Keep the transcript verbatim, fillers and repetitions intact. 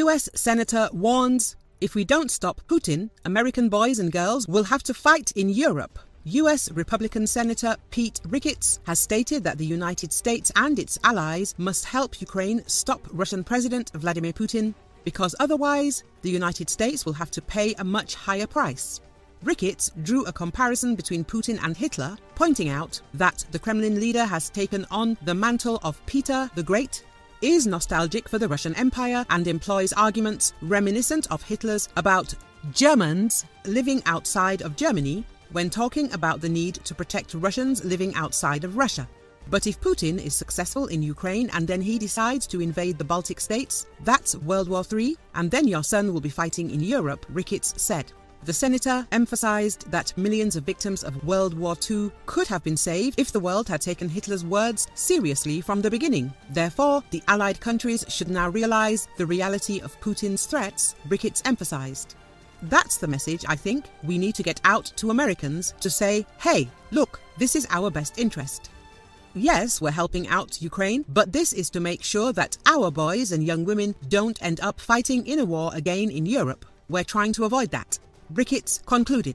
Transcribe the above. U S senator warns, if we don't stop Putin, American boys and girls will have to fight in Europe. U S Republican Senator Pete Ricketts has stated that the United States and its allies must help Ukraine stop Russian President Vladimir Putin, because otherwise the United States will have to pay a much higher price. Ricketts drew a comparison between Putin and Hitler, pointing out that the Kremlin leader has taken on the mantle of Peter the Great, is nostalgic for the Russian Empire, and employs arguments reminiscent of Hitler's about Germans living outside of Germany when talking about the need to protect Russians living outside of Russia. But if Putin is successful in Ukraine and then he decides to invade the Baltic states, that's World War Three, and then your son will be fighting in Europe, Ricketts said. The senator emphasized that millions of victims of World War Two could have been saved if the world had taken Hitler's words seriously from the beginning. Therefore, the Allied countries should now realize the reality of Putin's threats, Ricketts emphasized. That's the message I think we need to get out to Americans, to say, hey, look, this is our best interest. Yes, we're helping out Ukraine, but this is to make sure that our boys and young women don't end up fighting in a war again in Europe. We're trying to avoid that, Ricketts concluded.